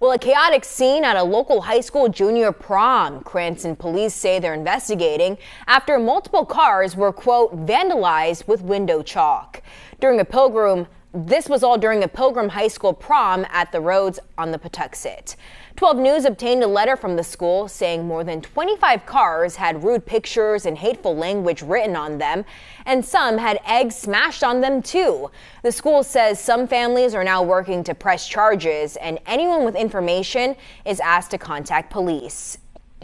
Well, a chaotic scene at a local high school junior prom. Cranston police say they're investigating after multiple cars were, quote, vandalized with window chalk. This was all during a Pilgrim High School prom at the Rhodes on the Pawtuxet. 12 News obtained a letter from the school saying more than 25 cars had rude pictures and hateful language written on them, and some had eggs smashed on them too. The school says some families are now working to press charges, and anyone with information is asked to contact police.